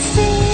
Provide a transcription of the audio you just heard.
see.